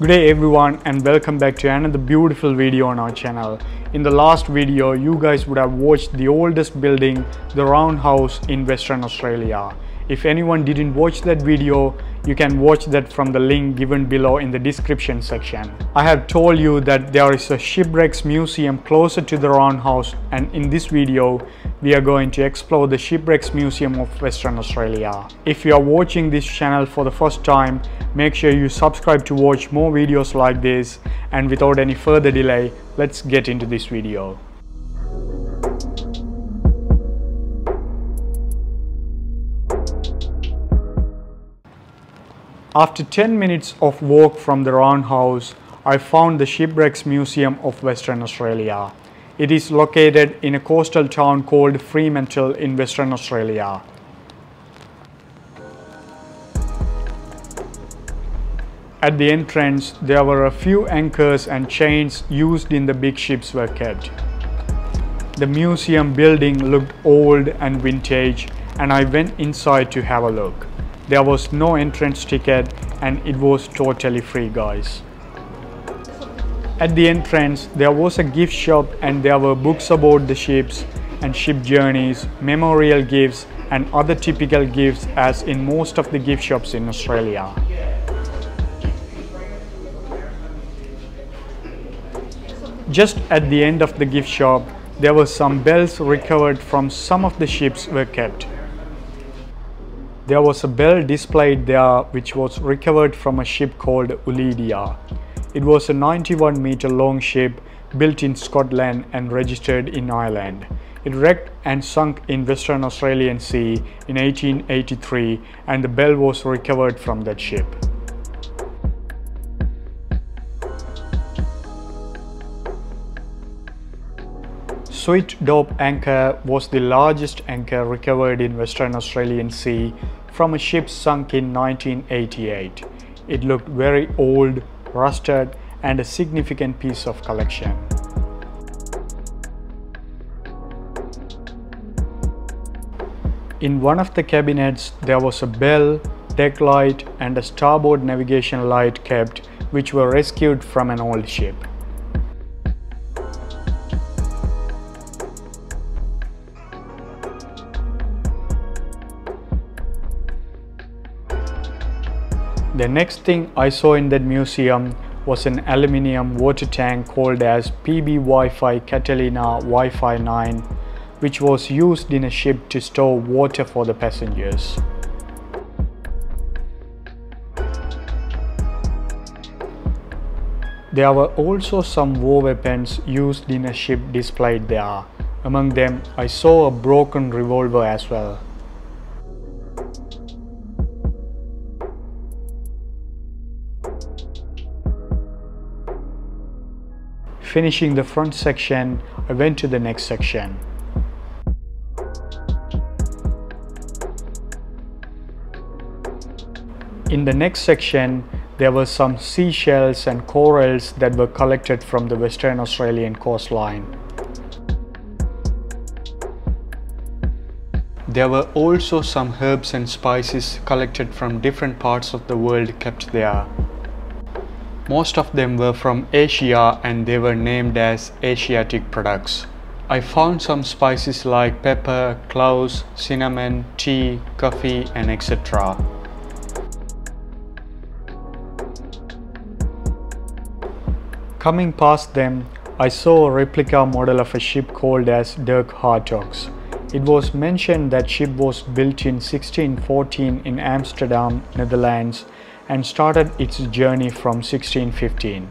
Good day everyone, and welcome back to another beautiful video on our channel. In the last video, you guys would have watched the oldest building, the Roundhouse in Western Australia. If anyone didn't watch that video, you can watch that from the link given below in the description section. I have told you that there is a shipwrecks museum closer to the Roundhouse, and in this video we are going to explore the Shipwrecks Museum of Western Australia. If you are watching this channel for the first time, make sure you subscribe to watch more videos like this, and without any further delay, let's get into this video. After 10 minutes of walk from the Roundhouse, I found the Shipwrecks Museum of Western Australia. It is located in a coastal town called Fremantle in Western Australia. At the entrance, there were a few anchors and chains used in the big ships were kept. The museum building looked old and vintage, and I went inside to have a look. There was no entrance ticket and it was totally free, guys. At the entrance, there was a gift shop and there were books about the ships and ship journeys, memorial gifts and other typical gifts as in most of the gift shops in Australia. Just at the end of the gift shop, there were some bells recovered from some of the ships were kept. There was a bell displayed there which was recovered from a ship called Ulydia. It was a 91-meter long ship built in Scotland and registered in Ireland. It wrecked and sunk in Western Australian Sea in 1883, and the bell was recovered from that ship. Sweet Dope anchor was the largest anchor recovered in Western Australian Sea from a ship sunk in 1988. It looked very old, rusted, and a significant piece of collection. In one of the cabinets, there was a bell, deck light, and a starboard navigation light kept, which were rescued from an old ship. The next thing I saw in that museum was an aluminium water tank called as PB Wi-Fi Catalina Wi-Fi 9, which was used in a ship to store water for the passengers. There were also some war weapons used in a ship displayed there. Among them, I saw a broken revolver as well. Finishing the front section, I went to the next section. In the next section, there were some seashells and corals that were collected from the Western Australian coastline. There were also some herbs and spices collected from different parts of the world kept there. Most of them were from Asia and they were named as Asiatic products. I found some spices like pepper, cloves, cinnamon, tea, coffee, and etc. Coming past them, I saw a replica model of a ship called as Dirk Hartogs. It was mentioned that ship was built in 1614 in Amsterdam, Netherlands, and started its journey from 1615.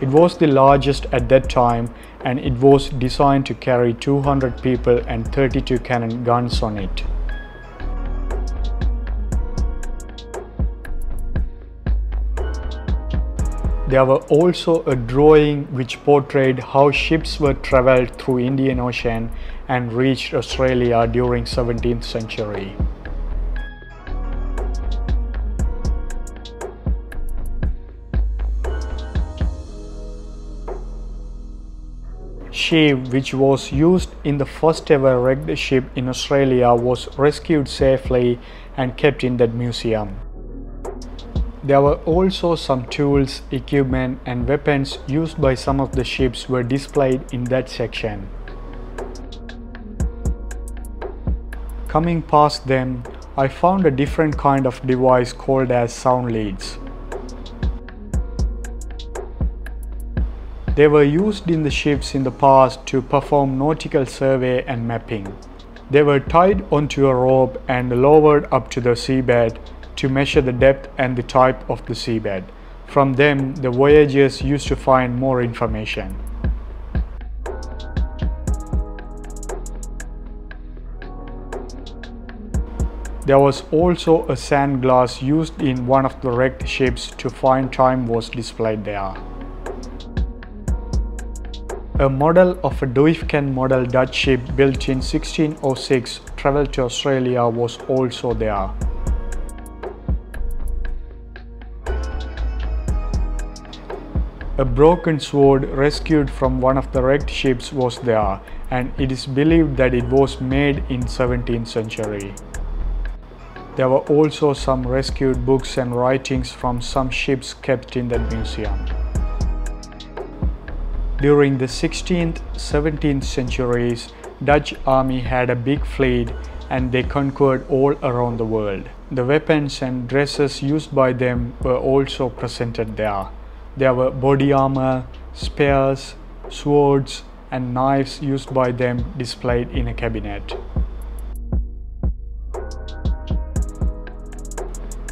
It was the largest at that time, and it was designed to carry 200 people and 32 cannon guns on it. There were also a drawing which portrayed how ships were travelled through Indian Ocean and reached Australia during 17th century. Ship which was used in the first ever wrecked ship in Australia was rescued safely and kept in that museum. There were also some tools, equipment and weapons used by some of the ships were displayed in that section. Coming past them, I found a different kind of device called as sound leads. They were used in the ships in the past to perform nautical survey and mapping. They were tied onto a rope and lowered up to the seabed to measure the depth and the type of the seabed. From them, the voyagers used to find more information. There was also a sand glass used in one of the wrecked ships to find time was displayed there. A model of a Duyfken model Dutch ship built in 1606 travelled to Australia was also there. A broken sword rescued from one of the wrecked ships was there, and it is believed that it was made in 17th century. There were also some rescued books and writings from some ships kept in that museum. During the 16th, 17th centuries, Dutch army had a big fleet and they conquered all around the world. The weapons and dresses used by them were also presented there. There were body armor, spears, swords and knives used by them displayed in a cabinet.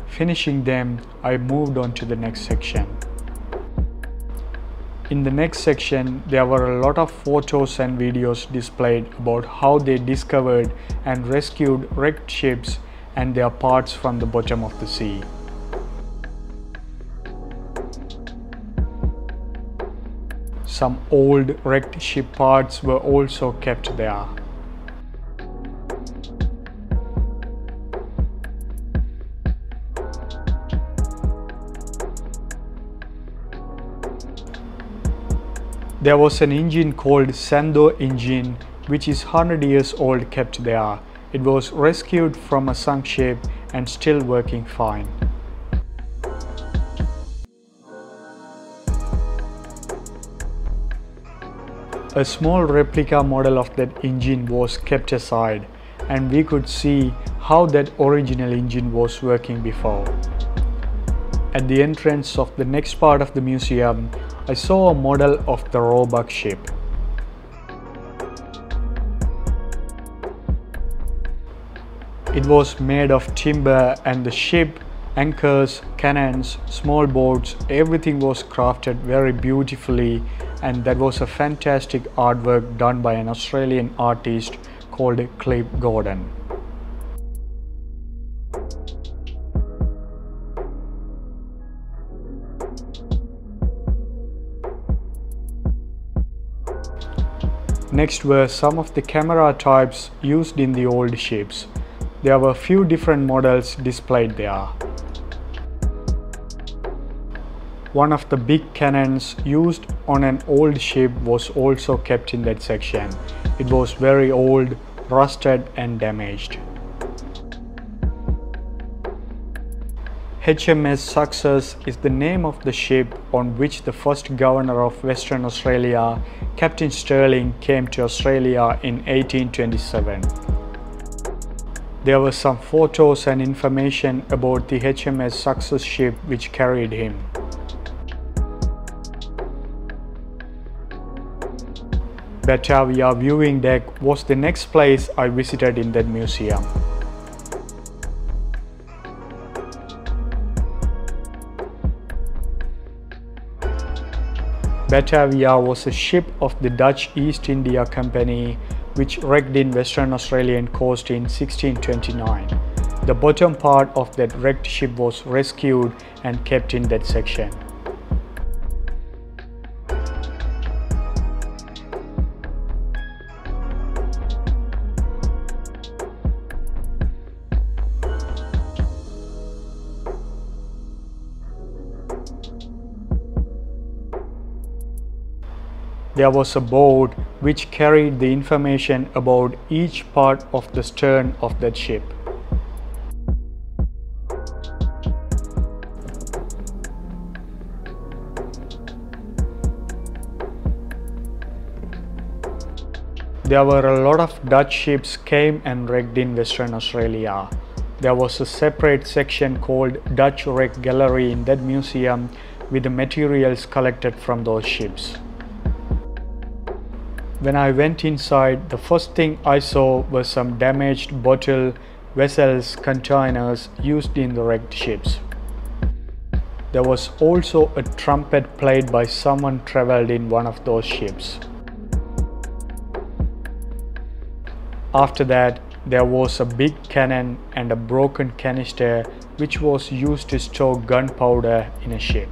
Finishing them, I moved on to the next section. In the next section, there were a lot of photos and videos displayed about how they discovered and rescued wrecked ships and their parts from the bottom of the sea. Some old wrecked ship parts were also kept there. There was an engine called Sando engine, which is 100 years old, kept there. It was rescued from a sunk ship and still working fine. A small replica model of that engine was kept aside, and we could see how that original engine was working before. At the entrance of the next part of the museum, I saw a model of the Roebuck ship. It was made of timber and the ship, anchors, cannons, small boats, everything was crafted very beautifully, and that was a fantastic artwork done by an Australian artist called Clive Gordon. Next were some of the camera types used in the old ships. There were few different models displayed there. One of the big cannons used on an old ship was also kept in that section. It was very old, rusted and damaged. HMS Success is the name of the ship on which the first governor of Western Australia, Captain Stirling, came to Australia in 1827. There were some photos and information about the HMS Success ship which carried him. Batavia viewing deck was the next place I visited in that museum. Batavia was a ship of the Dutch East India Company which wrecked in Western Australian coast in 1629. The bottom part of that wrecked ship was rescued and kept in that section. There was a board which carried the information about each part of the stern of that ship. There were a lot of Dutch ships came and wrecked in Western Australia. There was a separate section called Dutch Wreck Gallery in that museum with the materials collected from those ships. When I went inside, the first thing I saw was some damaged bottle, vessels, containers used in the wrecked ships. There was also a trumpet played by someone travelled in one of those ships. After that, there was a big cannon and a broken canister which was used to store gunpowder in a ship.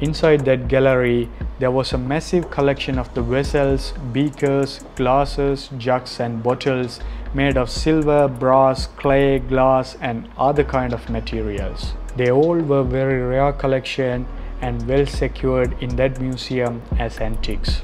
Inside that gallery, there was a massive collection of the vessels, beakers, glasses, jugs and bottles made of silver, brass, clay, glass and other kind of materials. They all were very rare collection and well secured in that museum as antiques.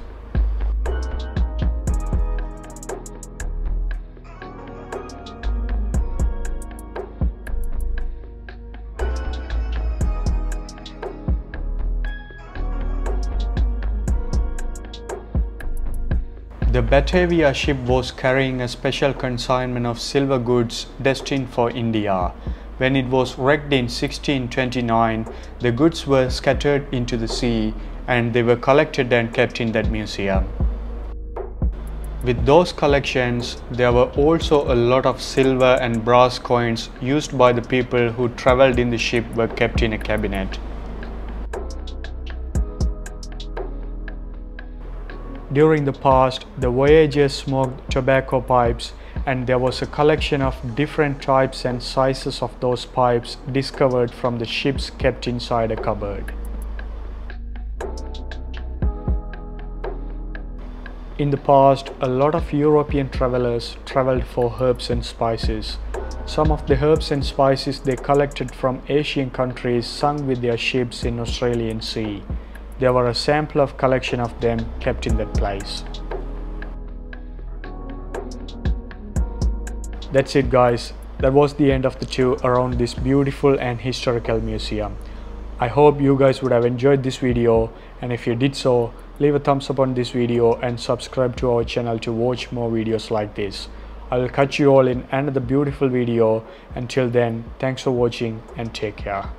The Batavia ship was carrying a special consignment of silver goods destined for India. When it was wrecked in 1629, the goods were scattered into the sea and they were collected and kept in that museum. With those collections, there were also a lot of silver and brass coins used by the people who travelled in the ship were kept in a cabinet. During the past, the voyagers smoked tobacco pipes and there was a collection of different types and sizes of those pipes discovered from the ships kept inside a cupboard. In the past, a lot of European travellers travelled for herbs and spices. Some of the herbs and spices they collected from Asian countries sunk with their ships in Australian Sea. There were a sample of collection of them kept in that place. That's it guys, that was the end of the tour around this beautiful and historical museum. I hope you guys would have enjoyed this video, and if you did so, leave a thumbs up on this video and subscribe to our channel to watch more videos like this. I will catch you all in another beautiful video. Until then, thanks for watching and take care.